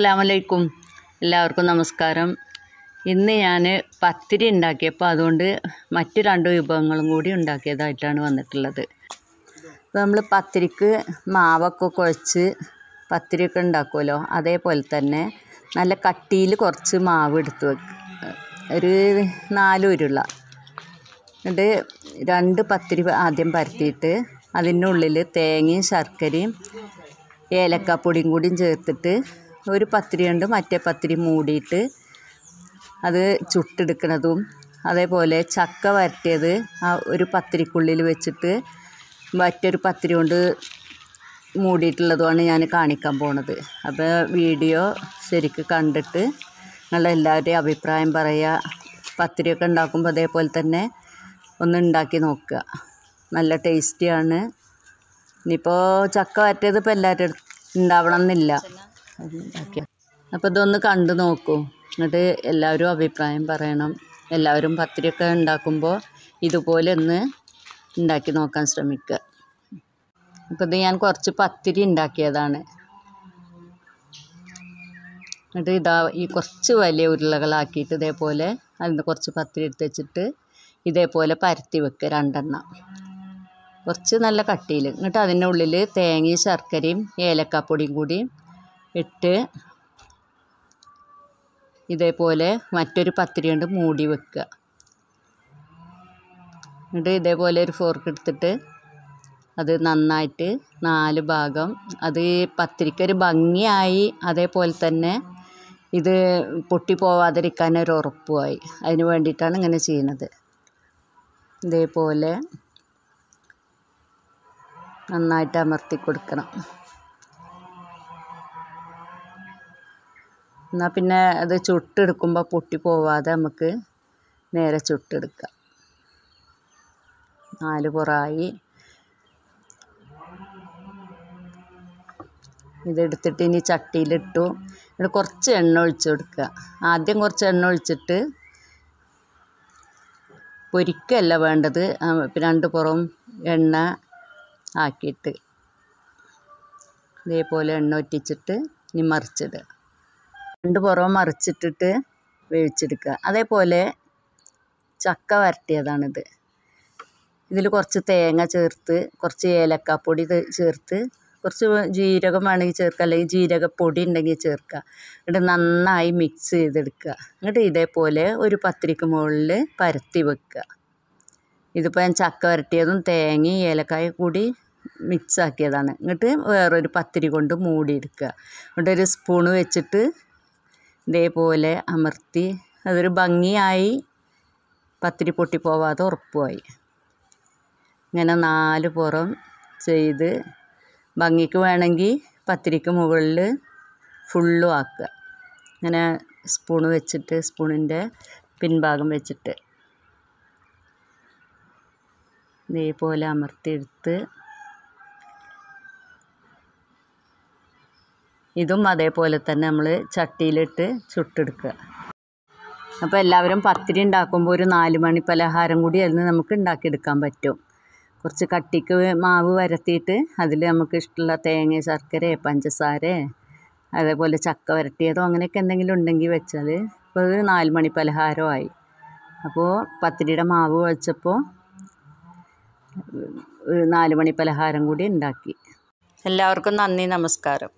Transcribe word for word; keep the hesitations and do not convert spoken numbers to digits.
അസ്സലാമു അലൈക്കും എല്ലാവർക്കും നമസ്കാരം. ഇന്ന് ഞാൻ പത്തിരി ഉണ്ടാക്കിയപ്പോൾ അതുകൊണ്ട് മറ്റു രണ്ട് വിഭവങ്ങളും കൂടി ഉണ്ടാക്കിയതായിട്ടാണ് വന്നിട്ടുള്ളത്. അപ്പോൾ നമ്മൾ പത്തിരിക്ക് മാവൊക്കെ കുഴച്ച് പത്തിരിയൊക്കെ ഉണ്ടാക്കുമല്ലോ, അതേപോലെ തന്നെ നല്ല കട്ടിയിൽ കുറച്ച് മാവ് എടുത്ത് വെക്കും. ഒരു നാലുരുള എന്നിട്ട് രണ്ട് പത്തിരി ആദ്യം പരത്തിയിട്ട് അതിൻ്റെ ഉള്ളിൽ തേങ്ങയും ശർക്കരയും ഏലക്കാപ്പൊടിയും കൂടിയും ചേർത്തിട്ട് ഒരു പത്തിരി ഉണ്ട് മറ്റേ പത്തിരി മൂടിയിട്ട് അത് ചുട്ടെടുക്കണതും അതേപോലെ ചക്ക വരട്ടിയത് ആ ഒരു പത്തിരിക്കുള്ളിൽ വെച്ചിട്ട് മറ്റൊരു പത്തിരി കൊണ്ട് മൂടിയിട്ടുള്ളതുമാണ് ഞാൻ കാണിക്കാൻ പോണത്. അപ്പോൾ വീഡിയോ ശരിക്ക് കണ്ടിട്ട് നിങ്ങളെല്ലാവരുടെയും അഭിപ്രായം പറയുക. പത്തിരിയൊക്കെ ഉണ്ടാക്കുമ്പോൾ അതേപോലെ തന്നെ ഒന്ന് ഉണ്ടാക്കി നോക്കുക, നല്ല ടേസ്റ്റിയാണ്. ഇനിയിപ്പോൾ ചക്ക വരട്ടിയത് ഇപ്പോൾ എല്ലാവരും ഉണ്ടാവണം എന്നില്ല. ഓക്കെ, അപ്പോൾ ഇതൊന്ന് കണ്ടു നോക്കൂ, എന്നിട്ട് എല്ലാവരും അഭിപ്രായം പറയണം. എല്ലാവരും പത്തിരിയൊക്കെ ഉണ്ടാക്കുമ്പോൾ ഇതുപോലെ ഒന്ന് ഉണ്ടാക്കി നോക്കാൻ ശ്രമിക്കുക. അപ്പോൾ ഇത് ഞാൻ കുറച്ച് പത്തിരി ഉണ്ടാക്കിയതാണ്. എന്നിട്ട് ഇതാ ഈ കുറച്ച് വലിയ ഉരുളകളാക്കിയിട്ട് ഇതേപോലെ അതിന് കുറച്ച് പത്തിരി എടുത്ത് വെച്ചിട്ട് ഇതേപോലെ പരത്തി വെക്കുക, രണ്ടെണ്ണം കുറച്ച് നല്ല കട്ടിയിൽ. എന്നിട്ട് അതിൻ്റെ ഉള്ളിൽ തേങ്ങയും ശർക്കരയും ഏലക്കാപ്പൊടിയും കൂടി ഇട്ട് ഇതേപോലെ മറ്റൊരു പത്തിരി കൊണ്ട് മൂടി വെക്കുക. എന്നിട്ട് ഇതേപോലെ ഒരു ഫോർക്ക് എടുത്തിട്ട് അത് നന്നായിട്ട് നാല് ഭാഗം അത് പത്തിരിക്കൊരു ഭംഗിയായി, അതേപോലെ തന്നെ ഇത് പൊട്ടി പോവാതിരിക്കാൻ ഒരു ഉറപ്പുമായി. അതിന് വേണ്ടിയിട്ടാണ് ഇങ്ങനെ ചെയ്യുന്നത്. ഇതേപോലെ നന്നായിട്ട് അമർത്തി കൊടുക്കണം, എന്നാൽ പിന്നെ അത് ചുട്ടെടുക്കുമ്പോൾ പൊട്ടി പോവാതെ നമുക്ക് നേരെ ചുട്ടെടുക്കാം. നാല് പുറായി ഇതെടുത്തിട്ട് ഇനി ചട്ടിയിലിട്ടു. എന്നിട്ട് കുറച്ച് എണ്ണ ഒഴിച്ച് കൊടുക്കുക. ആദ്യം കുറച്ച് എണ്ണ ഒഴിച്ചിട്ട് പൊരിക്കല്ല വേണ്ടത്, രണ്ട് പുറം എണ്ണ ആക്കിയിട്ട് ഇതേപോലെ എണ്ണ ഒറ്റിച്ചിട്ട് ഇനി മറിച്ചിടുക. രണ്ട് പുറവും മറിച്ചിട്ടിട്ട് വേവിച്ചെടുക്കുക. അതേപോലെ ചക്ക വരട്ടിയതാണിത്. ഇതിൽ കുറച്ച് തേങ്ങ ചേർത്ത് കുറച്ച് ഏലക്കാപ്പൊടി ചേർത്ത് കുറച്ച് ജീരകം വേണമെങ്കിൽ ചേർക്കുക, അല്ലെങ്കിൽ ജീരകപ്പൊടി ഉണ്ടെങ്കിൽ ചേർക്കുക. എന്നിട്ട് നന്നായി മിക്സ് ചെയ്തെടുക്കുക. എന്നിട്ട് ഇതേപോലെ ഒരു പത്തിരിക്ക് മുകളിൽ പരത്തി വെക്കുക. ഇതിപ്പോൾ ഞാൻ ചക്ക വരട്ടിയതും തേങ്ങയും ഏലക്കായും കൂടി മിക്സാക്കിയതാണ്. എന്നിട്ട് വേറൊരു പത്തിരി കൊണ്ട് മൂടിയെടുക്കുക. എന്നിട്ട് ഒരു സ്പൂണ് വെച്ചിട്ട് ഇതേപോലെ അമർത്തി അതൊരു ഭംഗിയായി, പത്തിരി പൊട്ടിപ്പോവാതെ ഉറപ്പുമായി. ഇങ്ങനെ നാല് പുറം ചെയ്ത് ഭംഗിക്ക് വേണമെങ്കിൽ പത്തിരിക്ക് മുകളിൽ ഫുള്ളും ആക്കുക. ഇങ്ങനെ സ്പൂണ് വെച്ചിട്ട് സ്പൂണിൻ്റെ പിൻഭാഗം വെച്ചിട്ട് ഇതേപോലെ അമർത്തിയെടുത്ത് ഇതും അതേപോലെ തന്നെ നമ്മൾ ചട്ടിയിലിട്ട് ചുട്ടെടുക്കുക. അപ്പോൾ എല്ലാവരും പത്തിരി ഉണ്ടാക്കുമ്പോൾ ഒരു നാല് മണി പലഹാരം കൂടി അതിന് നമുക്ക് ഉണ്ടാക്കിയെടുക്കാൻ പറ്റും. കുറച്ച് കട്ടിക്ക് മാവ് വരത്തിയിട്ട് അതിൽ നമുക്ക് ഇഷ്ടമുള്ള തേങ്ങ ശർക്കര പഞ്ചസാര അതേപോലെ ചക്ക വരട്ടിയതോ അങ്ങനെയൊക്കെ എന്തെങ്കിലും ഉണ്ടെങ്കിൽ വെച്ചാൽ ഇപ്പോൾ ഒരു നാല് മണി പലഹാരമായി. അപ്പോൾ പത്തിരിയുടെ മാവ് കുഴച്ചപ്പോൾ ഒരു നാല് മണി പലഹാരം കൂടി ഉണ്ടാക്കി. എല്ലാവർക്കും നന്ദി, നമസ്കാരം.